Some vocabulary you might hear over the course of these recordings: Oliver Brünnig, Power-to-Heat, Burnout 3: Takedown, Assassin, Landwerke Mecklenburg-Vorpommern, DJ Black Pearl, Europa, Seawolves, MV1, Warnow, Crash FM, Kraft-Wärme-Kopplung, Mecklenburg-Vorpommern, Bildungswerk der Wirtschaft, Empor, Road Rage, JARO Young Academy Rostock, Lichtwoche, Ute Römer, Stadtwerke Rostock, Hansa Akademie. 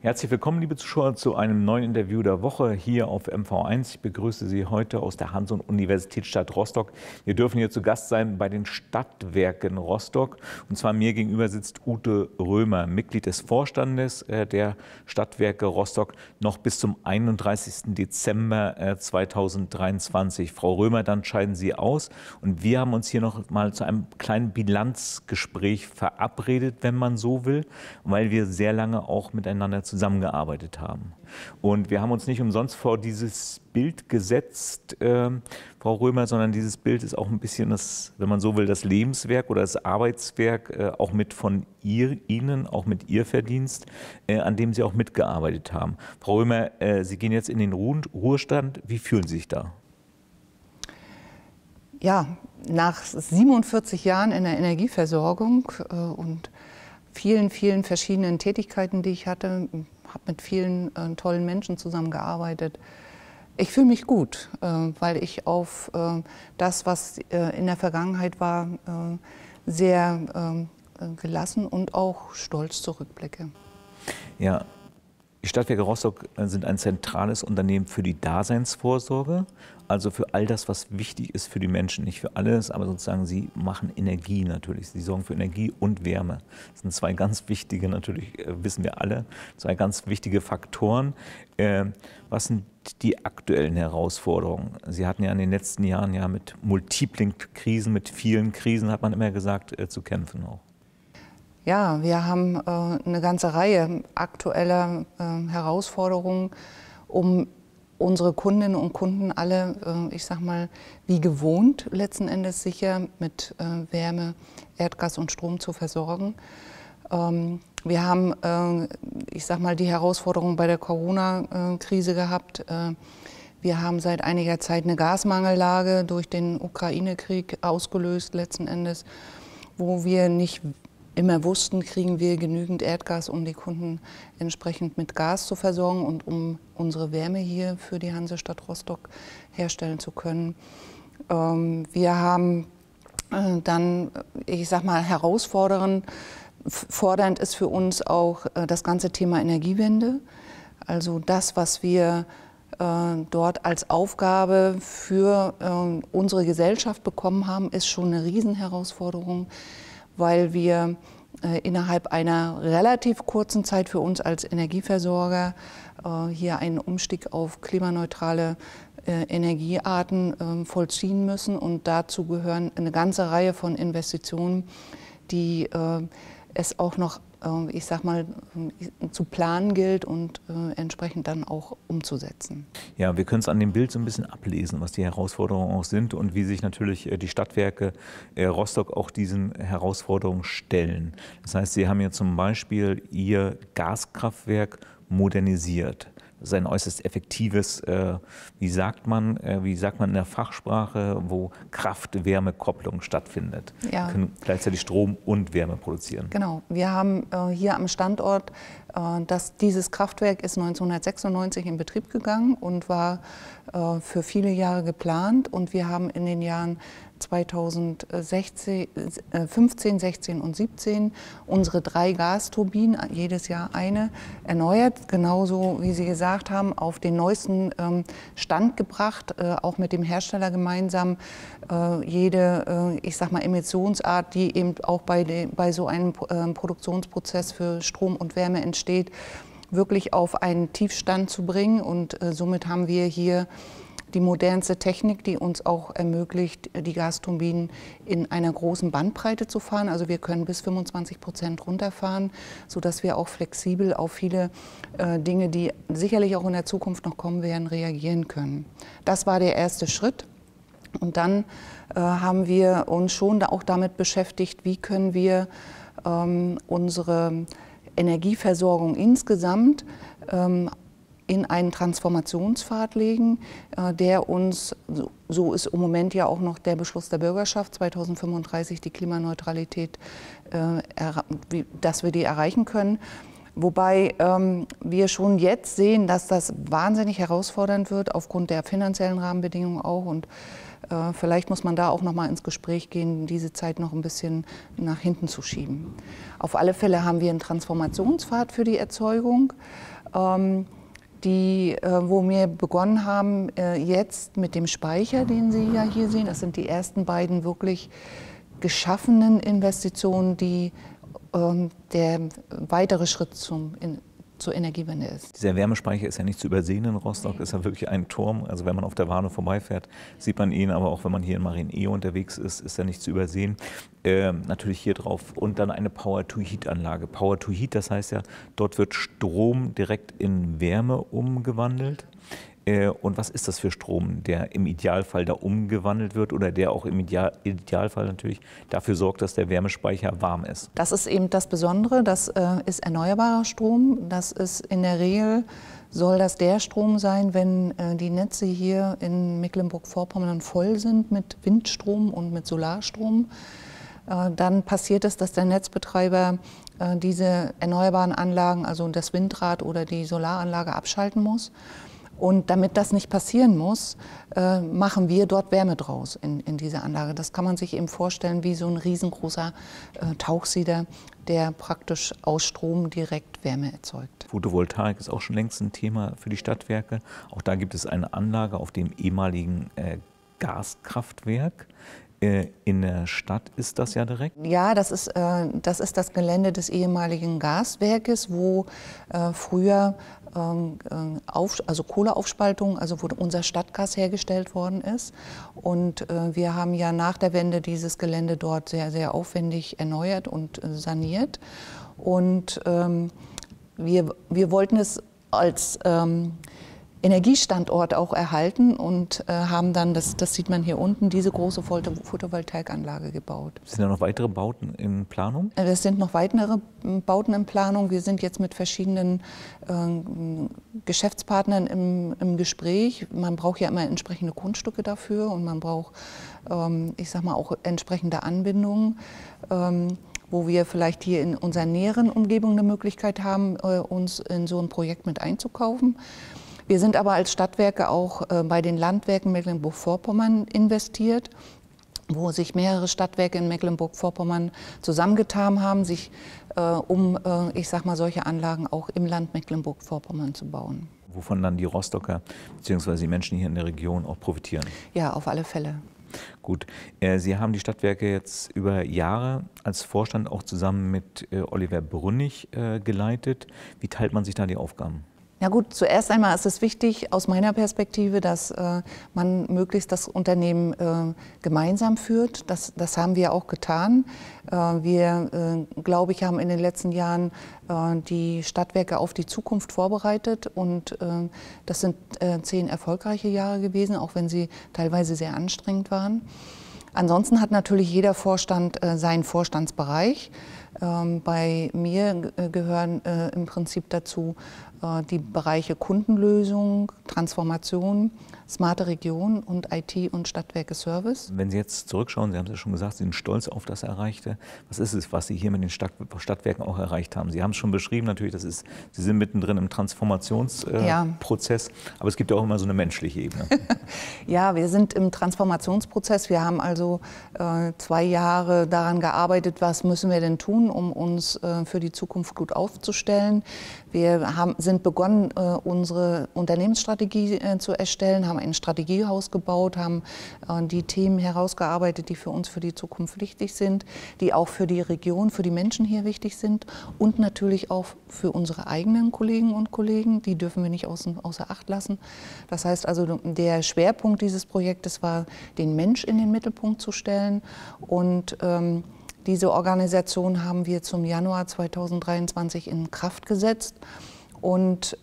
Herzlich willkommen, liebe Zuschauer, zu einem neuen Interview der Woche hier auf MV1. Ich begrüße Sie heute aus der Hansa-Universitätsstadt Rostock. Wir dürfen hier zu Gast sein bei den Stadtwerken Rostock. Und zwar mir gegenüber sitzt Ute Römer, Mitglied des Vorstandes der Stadtwerke Rostock, noch bis zum 31. Dezember 2023. Frau Römer, dann scheiden Sie aus. Und wir haben uns hier noch mal zu einem kleinen Bilanzgespräch verabredet, wenn man so will, weil wir sehr lange auch miteinander zusammengearbeitet haben. Und wir haben uns nicht umsonst vor dieses Bild gesetzt, Frau Römer, sondern dieses Bild ist auch ein bisschen das, wenn man so will, das Lebenswerk oder das Arbeitswerk, auch mit von Ihnen, auch mit Ihr Verdienst, an dem Sie auch mitgearbeitet haben. Frau Römer, Sie gehen jetzt in den Ruhestand. Wie fühlen Sie sich da? Ja, nach 47 Jahren in der Energieversorgung und vielen, vielen verschiedenen Tätigkeiten, die ich hatte, habe mit vielen tollen Menschen zusammengearbeitet. Ich fühle mich gut, weil ich auf das, was in der Vergangenheit war, sehr gelassen und auch stolz zurückblicke. Ja. Die Stadtwerke Rostock sind ein zentrales Unternehmen für die Daseinsvorsorge, also für all das, was wichtig ist für die Menschen. Nicht für alles, aber sozusagen sie machen Energie natürlich. Sie sorgen für Energie und Wärme. Das sind zwei ganz wichtige, natürlich wissen wir alle, zwei ganz wichtige Faktoren. Was sind die aktuellen Herausforderungen? Sie hatten ja in den letzten Jahren ja mit multiplen Krisen, mit vielen Krisen, hat man immer gesagt, zu kämpfen auch. Ja, wir haben eine ganze Reihe aktueller Herausforderungen, um unsere Kundinnen und Kunden alle, ich sag mal, wie gewohnt letzten Endes sicher mit Wärme, Erdgas und Strom zu versorgen. Wir haben, ich sag mal, die Herausforderung bei der Corona-Krise gehabt. Wir haben seit einiger Zeit eine Gasmangellage durch den Ukraine-Krieg ausgelöst letzten Endes, wo wir nicht immer wussten, kriegen wir genügend Erdgas, um die Kunden entsprechend mit Gas zu versorgen und um unsere Wärme hier für die Hansestadt Rostock herstellen zu können. Wir haben dann, ich sag mal, fordernd ist für uns auch das ganze Thema Energiewende. Also das, was wir dort als Aufgabe für unsere Gesellschaft bekommen haben, ist schon eine Riesenherausforderung, weil wir innerhalb einer relativ kurzen Zeit für uns als Energieversorger hier einen Umstieg auf klimaneutrale Energiearten vollziehen müssen. Und dazu gehören eine ganze Reihe von Investitionen, die es auch noch, ich sag mal, zu planen gilt und entsprechend dann auch umzusetzen. Ja, wir können es an dem Bild so ein bisschen ablesen, was die Herausforderungen auch sind und wie sich natürlich die Stadtwerke Rostock auch diesen Herausforderungen stellen. Das heißt, Sie haben ja zum Beispiel Ihr Gaskraftwerk modernisiert. Das ist ein äußerst effektives, wie sagt man in der Fachsprache, wo Kraft-Wärme-Kopplung stattfindet. Ja. Wir können gleichzeitig Strom und Wärme produzieren. Genau. Wir haben hier am Standort, dieses Kraftwerk ist 1996 in Betrieb gegangen und war für viele Jahre geplant. Und wir haben in den Jahren 2015, 16 und 17 unsere 3 Gasturbinen, jedes Jahr eine, erneuert. Genauso, wie Sie gesagt haben, auf den neuesten Stand gebracht, auch mit dem Hersteller gemeinsam jede, ich sag mal, Emissionsart, die eben auch bei so einem Produktionsprozess für Strom und Wärme entsteht, wirklich auf einen Tiefstand zu bringen. Und somit haben wir hier die modernste Technik, die uns auch ermöglicht, die Gasturbinen in einer großen Bandbreite zu fahren. Also wir können bis 25% runterfahren, sodass wir auch flexibel auf viele Dinge, die sicherlich auch in der Zukunft noch kommen werden, reagieren können. Das war der erste Schritt. Und dann haben wir uns schon auch damit beschäftigt, wie können wir unsere Energieversorgung insgesamt in einen Transformationspfad legen, der uns, so ist im Moment ja auch noch der Beschluss der Bürgerschaft, 2035 die Klimaneutralität, dass wir die erreichen können, Wobei wir schon jetzt sehen, dass das wahnsinnig herausfordernd wird, aufgrund der finanziellen Rahmenbedingungen auch. Und vielleicht muss man da auch noch mal ins Gespräch gehen, diese Zeit noch ein bisschen nach hinten zu schieben. Auf alle Fälle haben wir einen Transformationspfad für die Erzeugung, wo wir begonnen haben jetzt mit dem Speicher, den Sie ja hier sehen. Das sind die ersten beiden wirklich geschaffenen Investitionen, die der weitere Schritt zur Energiewende ist. Dieser Wärmespeicher ist ja nicht zu übersehen in Rostock, ist ja wirklich ein Turm. Also wenn man auf der Warnow vorbeifährt, sieht man ihn, aber auch wenn man hier in Marienehe unterwegs ist, ist er nicht zu übersehen. Natürlich hier drauf und dann eine Power-to-Heat-Anlage. Power-to-Heat, das heißt ja, dort wird Strom direkt in Wärme umgewandelt. Und was ist das für Strom, der im Idealfall da umgewandelt wird oder der auch im Idealfall natürlich dafür sorgt, dass der Wärmespeicher warm ist? Das ist eben das Besondere, das ist erneuerbarer Strom. Das ist in der Regel, soll das der Strom sein, wenn die Netze hier in Mecklenburg-Vorpommern voll sind mit Windstrom und mit Solarstrom. Dann passiert es, dass der Netzbetreiber diese erneuerbaren Anlagen, also das Windrad oder die Solaranlage abschalten muss. Und damit das nicht passieren muss, machen wir dort Wärme draus in dieser Anlage. Das kann man sich eben vorstellen wie so ein riesengroßer Tauchsieder, der praktisch aus Strom direkt Wärme erzeugt. Photovoltaik ist auch schon längst ein Thema für die Stadtwerke. Auch da gibt es eine Anlage auf dem ehemaligen Gaskraftwerk. In der Stadt ist das ja direkt? Ja, das ist das Gelände des ehemaligen Gaswerkes, wo früher Kohleaufspaltung, also wo unser Stadtgas hergestellt worden ist. Und wir haben ja nach der Wende dieses Gelände dort sehr, sehr aufwendig erneuert und saniert. Und wir wollten es als Energiestandort auch erhalten und haben dann, das sieht man hier unten, diese große Photovoltaikanlage gebaut. Sind da noch weitere Bauten in Planung? Es sind noch weitere Bauten in Planung. Wir sind jetzt mit verschiedenen Geschäftspartnern im Gespräch. Man braucht ja immer entsprechende Grundstücke dafür und man braucht, ich sag mal, auch entsprechende Anbindungen. Wo wir vielleicht hier in unserer näheren Umgebung eine Möglichkeit haben, uns in so ein Projekt mit einzukaufen. Wir sind aber als Stadtwerke auch bei den Landwerken Mecklenburg-Vorpommern investiert, wo sich mehrere Stadtwerke in Mecklenburg-Vorpommern zusammengetan haben, sich ich sag mal, solche Anlagen auch im Land Mecklenburg-Vorpommern zu bauen. Wovon dann die Rostocker bzw. die Menschen hier in der Region auch profitieren? Ja, auf alle Fälle. Gut. Sie haben die Stadtwerke jetzt über Jahre als Vorstand auch zusammen mit Oliver Brünnig geleitet. Wie teilt man sich da die Aufgaben? Ja gut, zuerst einmal ist es wichtig aus meiner Perspektive, dass man möglichst das Unternehmen gemeinsam führt. Das haben wir auch getan. Wir, glaube ich, haben in den letzten Jahren die Stadtwerke auf die Zukunft vorbereitet. Und das sind 10 erfolgreiche Jahre gewesen, auch wenn sie teilweise sehr anstrengend waren. Ansonsten hat natürlich jeder Vorstand seinen Vorstandsbereich. Bei mir gehören im Prinzip dazu die Bereiche Kundenlösung, Transformation, smarte Region und IT und Stadtwerke Service. Wenn Sie jetzt zurückschauen, Sie haben es ja schon gesagt, Sie sind stolz auf das Erreichte. Was ist es, was Sie hier mit den Stadtwerken auch erreicht haben? Sie haben es schon beschrieben, natürlich, Sie sind mittendrin im Transformationsprozess, aber es gibt ja auch immer so eine menschliche Ebene. Ja, wir sind im Transformationsprozess. Wir haben also 2 Jahre daran gearbeitet, was müssen wir denn tun, um uns für die Zukunft gut aufzustellen. Wir sind begonnen, unsere Unternehmensstrategie zu erstellen, haben ein Strategiehaus gebaut, haben die Themen herausgearbeitet, die für uns für die Zukunft wichtig sind, die auch für die Region, für die Menschen hier wichtig sind und natürlich auch für unsere eigenen Kolleginnen und Kollegen. Die dürfen wir nicht außer Acht lassen. Das heißt also, der Schwerpunkt dieses Projektes war, den Mensch in den Mittelpunkt zu stellen und diese Organisation haben wir zum Januar 2023 in Kraft gesetzt und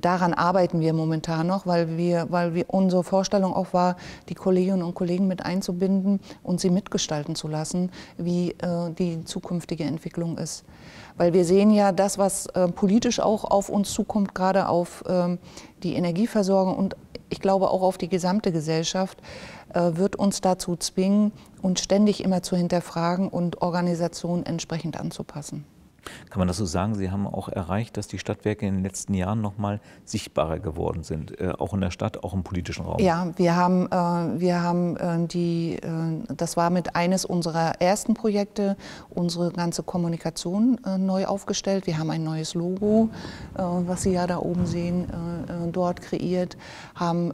daran arbeiten wir momentan noch, weil unsere Vorstellung auch war, die Kolleginnen und Kollegen mit einzubinden und sie mitgestalten zu lassen, wie die zukünftige Entwicklung ist. Weil wir sehen ja das, was politisch auch auf uns zukommt, gerade auf die Energieversorgung und ich glaube auch auf die gesamte Gesellschaft, wird uns dazu zwingen, uns ständig immer zu hinterfragen und Organisationen entsprechend anzupassen. Kann man das so sagen? Sie haben auch erreicht, dass die Stadtwerke in den letzten Jahren noch mal sichtbarer geworden sind, auch in der Stadt, auch im politischen Raum. Ja, das war mit eines unserer ersten Projekte, unsere ganze Kommunikation neu aufgestellt. Wir haben ein neues Logo, was Sie ja da oben sehen, dort kreiert, haben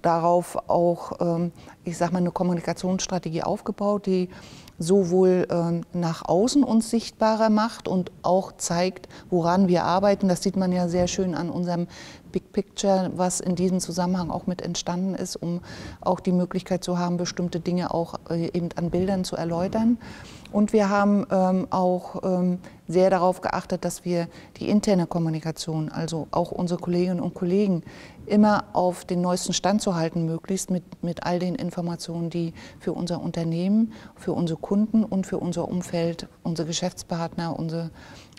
darauf auch, ich sag mal, eine Kommunikationsstrategie aufgebaut, die sowohl nach außen uns sichtbarer macht und auch zeigt, woran wir arbeiten. Das sieht man ja sehr schön an unserem Big Picture, was in diesem Zusammenhang auch mit entstanden ist, um auch die Möglichkeit zu haben, bestimmte Dinge auch eben an Bildern zu erläutern. Und wir haben auch sehr darauf geachtet, dass wir die interne Kommunikation, also auch unsere Kolleginnen und Kollegen, immer auf den neuesten Stand zu halten, möglichst mit all den Informationen, die für unser Unternehmen, für unsere Kunden und für unser Umfeld, unsere Geschäftspartner, unsere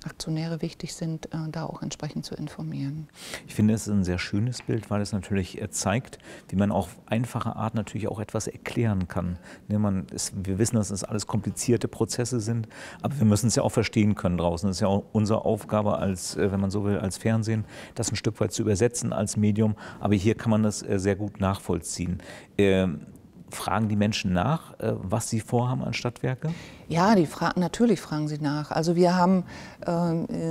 Aktionäre wichtig sind, da auch entsprechend zu informieren. Ich finde, es ist ein sehr schönes Bild, weil es natürlich zeigt, wie man auf einfache Art natürlich auch etwas erklären kann. Wir wissen, dass das alles komplizierte Prozesse sind, aber wir müssen es ja auch verstehen können draußen. Das ist ja auch unsere Aufgabe, als, wenn man so will, als Fernsehen, das ein Stück weit zu übersetzen als Medium. Aber hier kann man das sehr gut nachvollziehen. Fragen die Menschen nach, was sie vorhaben an Stadtwerke? Ja, natürlich fragen sie nach. Also wir haben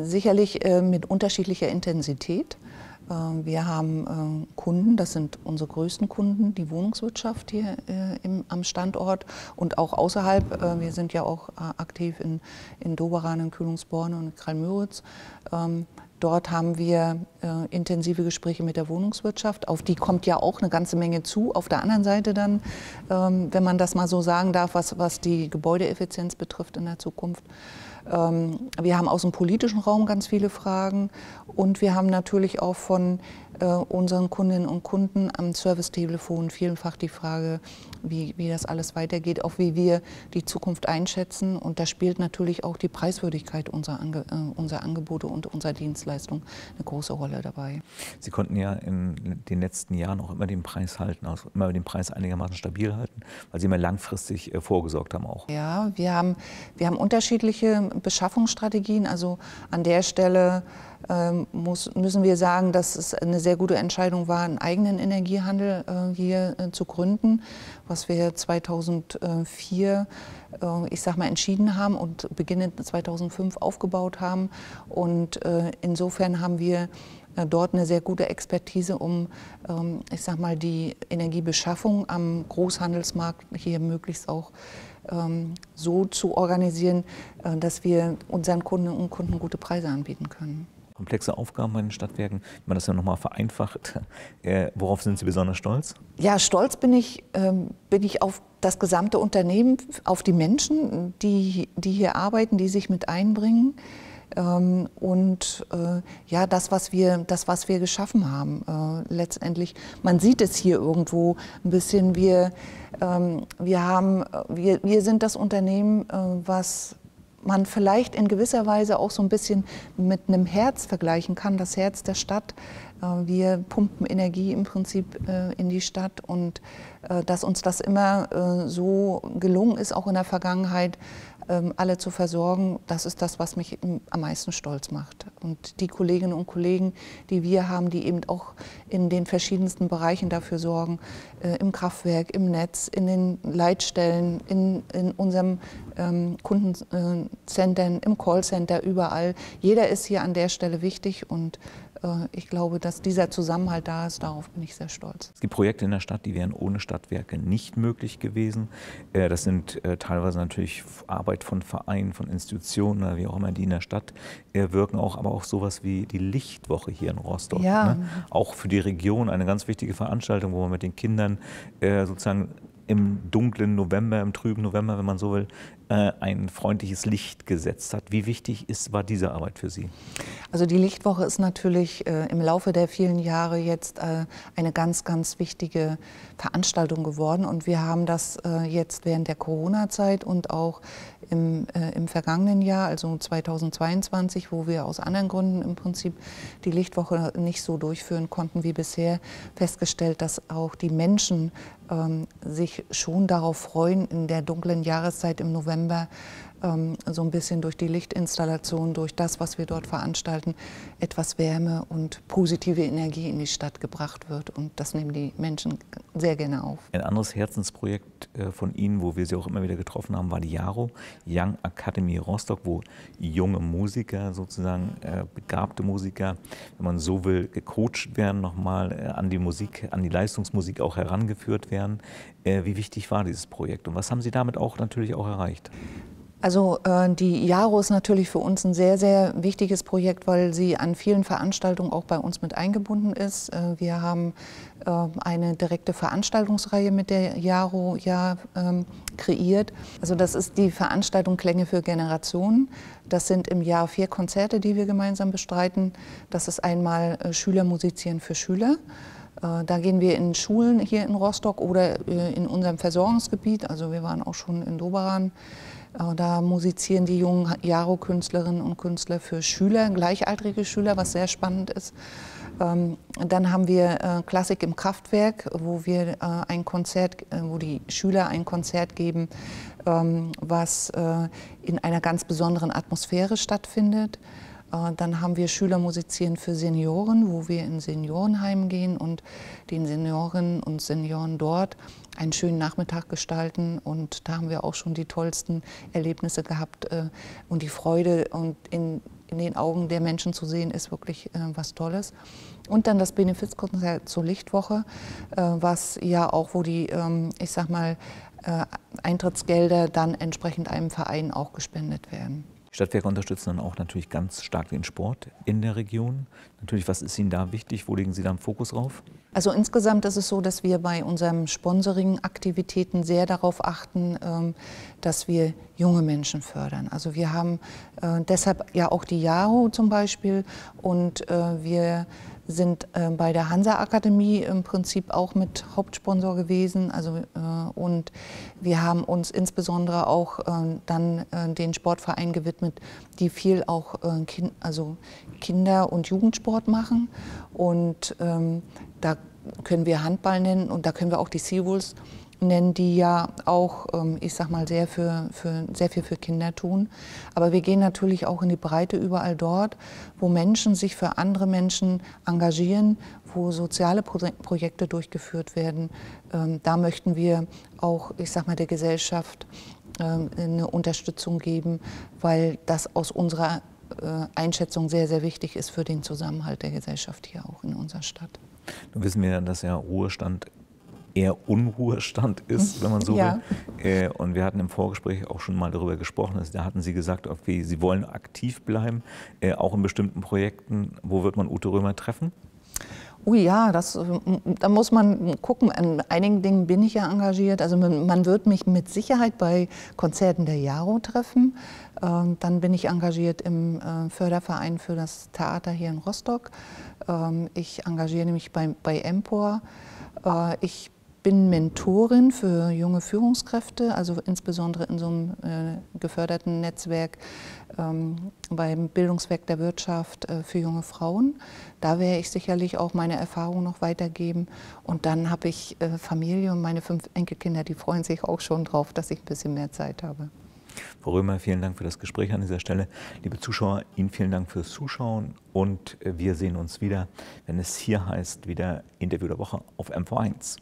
sicherlich mit unterschiedlicher Intensität. Wir haben Kunden, das sind unsere größten Kunden, die Wohnungswirtschaft hier am Standort und auch außerhalb. Wir sind ja auch aktiv in Doberan, in Kühlungsborn und Kralmüritz. Dort haben wir intensive Gespräche mit der Wohnungswirtschaft. Auf die kommt ja auch eine ganze Menge zu. Auf der anderen Seite dann, wenn man das mal so sagen darf, was die Gebäudeeffizienz betrifft in der Zukunft. Wir haben aus dem politischen Raum ganz viele Fragen und wir haben natürlich auch von unseren Kundinnen und Kunden am Servicetelefon vielfach die Frage, wie das alles weitergeht, auch wie wir die Zukunft einschätzen. Und da spielt natürlich auch die Preiswürdigkeit unserer Angebote und unserer Dienstleistung eine große Rolle dabei. Sie konnten ja in den letzten Jahren auch immer den Preis halten, also immer den Preis einigermaßen stabil halten, weil Sie immer langfristig vorgesorgt haben auch. Ja, wir haben unterschiedliche Beschaffungsstrategien. Also an der Stelle müssen wir sagen, dass es eine sehr gute Entscheidung war, einen eigenen Energiehandel hier zu gründen, was wir 2004, ich sag mal, entschieden haben und beginnend 2005 aufgebaut haben. Und insofern haben wir dort eine sehr gute Expertise, um, ich sag mal, die Energiebeschaffung am Großhandelsmarkt hier möglichst auch so zu organisieren, dass wir unseren Kundinnen und Kunden gute Preise anbieten können. Komplexe Aufgaben bei den Stadtwerken, wenn man das ja nochmal vereinfacht. Worauf sind Sie besonders stolz? Ja, stolz bin ich auf das gesamte Unternehmen, auf die Menschen, die hier arbeiten, die sich mit einbringen. Und ja, das, was wir geschaffen haben, letztendlich, man sieht es hier irgendwo ein bisschen, wir sind das Unternehmen, was man vielleicht in gewisser Weise auch so ein bisschen mit einem Herz vergleichen kann, das Herz der Stadt. Wir pumpen Energie im Prinzip in die Stadt und dass uns das immer so gelungen ist, auch in der Vergangenheit, alle zu versorgen, das ist das, was mich am meisten stolz macht. Und die Kolleginnen und Kollegen, die wir haben, die eben auch in den verschiedensten Bereichen dafür sorgen, im Kraftwerk, im Netz, in den Leitstellen, in unserem Kundencenter, im Callcenter, überall. Jeder ist hier an der Stelle wichtig und ich glaube, dass dieser Zusammenhalt da ist, darauf bin ich sehr stolz. Es gibt Projekte in der Stadt, die wären ohne Stadtwerke nicht möglich gewesen. Das sind teilweise natürlich Arbeit von Vereinen, von Institutionen oder wie auch immer, die in der Stadt wirken, auch, aber auch sowas wie die Lichtwoche hier in Rostock. Ja. Ne? Auch für die Region eine ganz wichtige Veranstaltung, wo man mit den Kindern sozusagen im dunklen November, im trüben November, wenn man so will, ein freundliches Licht gesetzt hat. Wie wichtig war diese Arbeit für Sie? Also die Lichtwoche ist natürlich im Laufe der vielen Jahre jetzt eine ganz, ganz wichtige Veranstaltung geworden. Und wir haben das jetzt während der Corona-Zeit und auch im vergangenen Jahr, also 2022, wo wir aus anderen Gründen im Prinzip die Lichtwoche nicht so durchführen konnten wie bisher, festgestellt, dass auch die Menschen sich schon darauf freuen, in der dunklen Jahreszeit im November so ein bisschen durch die Lichtinstallation, durch das, was wir dort veranstalten, etwas Wärme und positive Energie in die Stadt gebracht wird. Und das nehmen die Menschen sehr gerne auf. Ein anderes Herzensprojekt von Ihnen, wo wir Sie auch immer wieder getroffen haben, war die JARO Young Academy Rostock, wo junge Musiker sozusagen, begabte Musiker, wenn man so will, gecoacht werden, nochmal an die Musik, an die Leistungsmusik auch herangeführt werden. Wie wichtig war dieses Projekt und was haben Sie damit auch natürlich auch erreicht? Also die JARO ist natürlich für uns ein sehr, sehr wichtiges Projekt, weil sie an vielen Veranstaltungen auch bei uns mit eingebunden ist. Wir haben eine direkte Veranstaltungsreihe mit der JARO kreiert. Also das ist die Veranstaltung Klänge für Generationen. Das sind im Jahr 4 Konzerte, die wir gemeinsam bestreiten. Das ist einmal Schüler musizieren für Schüler. Da gehen wir in Schulen hier in Rostock oder in unserem Versorgungsgebiet. Also wir waren auch schon in Doberan. Da musizieren die jungen JARO-Künstlerinnen und Künstler für Schüler, gleichaltrige Schüler, was sehr spannend ist. Dann haben wir Klassik im Kraftwerk, wo wir ein Konzert, wo die Schüler ein Konzert geben, was in einer ganz besonderen Atmosphäre stattfindet. Dann haben wir Schüler musizieren für Senioren, wo wir in Seniorenheim gehen und den Seniorinnen und Senioren dort einen schönen Nachmittag gestalten. Und da haben wir auch schon die tollsten Erlebnisse gehabt. Und die Freude und in den Augen der Menschen zu sehen, ist wirklich was Tolles. Und dann das Benefizkonzert zur Lichtwoche, was ja auch, wo die, ich sag mal, Eintrittsgelder dann entsprechend einem Verein auch gespendet werden. Stadtwerke unterstützen dann auch natürlich ganz stark den Sport in der Region. Natürlich, was ist Ihnen da wichtig? Wo legen Sie da einen Fokus drauf? Also insgesamt ist es so, dass wir bei unseren Sponsoring-Aktivitäten sehr darauf achten, dass wir junge Menschen fördern. Also wir haben deshalb ja auch die JARO zum Beispiel und wir sind bei der Hansa Akademie im Prinzip auch mit Hauptsponsor gewesen. Also, und wir haben uns insbesondere auch dann den Sportverein gewidmet, die viel auch Kinder- und Jugendsport machen. Und da können wir Handball nennen und da können wir auch die Seawolves nennen, die ja auch, ich sag mal, sehr viel für Kinder tun. Aber wir gehen natürlich auch in die Breite überall dort, wo Menschen sich für andere Menschen engagieren, wo soziale Projekte durchgeführt werden. Da möchten wir auch, ich sag mal, der Gesellschaft eine Unterstützung geben, weil das aus unserer Einschätzung sehr, sehr wichtig ist für den Zusammenhalt der Gesellschaft hier auch in unserer Stadt. Nun wissen wir, dass ja Ruhestand eher Unruhestand ist, wenn man so will. Und wir hatten im Vorgespräch auch schon mal darüber gesprochen. Da hatten Sie gesagt, okay, Sie wollen aktiv bleiben, auch in bestimmten Projekten. Wo wird man Ute Römer treffen? Oh ja, da muss man gucken. An einigen Dingen bin ich ja engagiert. Also man wird mich mit Sicherheit bei Konzerten der JARO treffen. Dann bin ich engagiert im Förderverein für das Theater hier in Rostock. Ich engagiere mich bei Empor. Ich bin Mentorin für junge Führungskräfte, also insbesondere in so einem geförderten Netzwerk beim Bildungswerk der Wirtschaft für junge Frauen. Da werde ich sicherlich auch meine Erfahrungen noch weitergeben. Und dann habe ich Familie und meine 5 Enkelkinder, die freuen sich auch schon drauf, dass ich ein bisschen mehr Zeit habe. Frau Römer, vielen Dank für das Gespräch an dieser Stelle. Liebe Zuschauer, Ihnen vielen Dank fürs Zuschauen und wir sehen uns wieder, wenn es hier heißt, wieder Interview der Woche auf MV1.